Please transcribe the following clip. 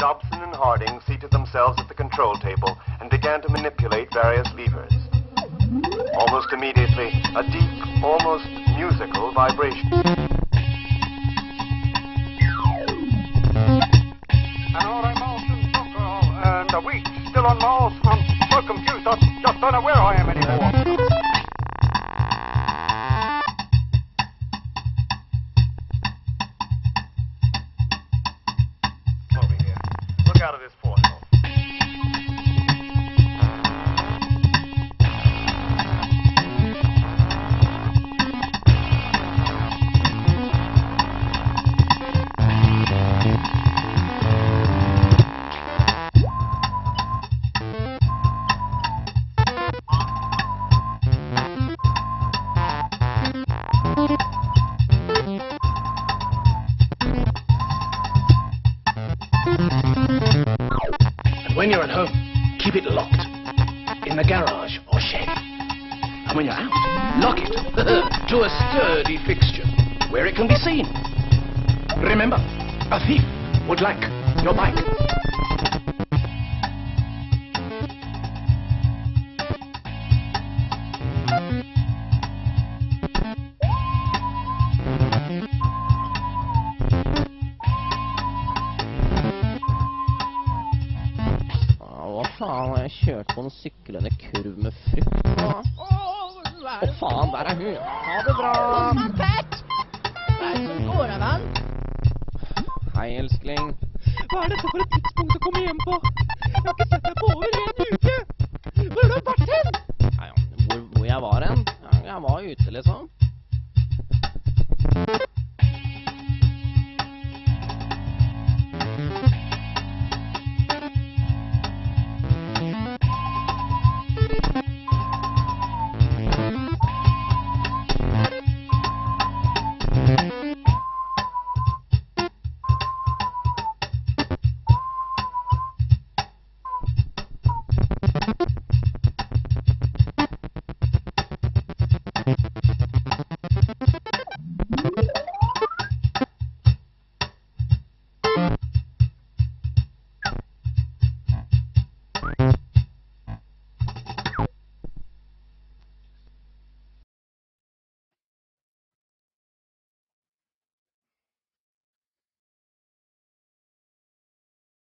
Dobson and Harding seated themselves at the control table and began to manipulate various levers. Almost immediately, a deep, almost musical vibration. An hour I'm all in Stockholm, and a week still on Mars. I'm so confused, I'm just don't know where I am anymore. When you're at home, keep it locked. In the garage or shed. And when you're out, lock it to a sturdy fixture where it can be seen. Remember, a thief would like your bike. Jeg kjørte på en syklende kurv med frukt. Åh, faen, der er hun. Ha det bra. Matt! Hva er det som går av han? Hei, elskling. Hva er dette for et tidspunkt å komme hjem på? Jeg har ikke sett deg på over en uke. Hvor har du vært hen? Hvor jeg var hen? Jeg var ute, liksom.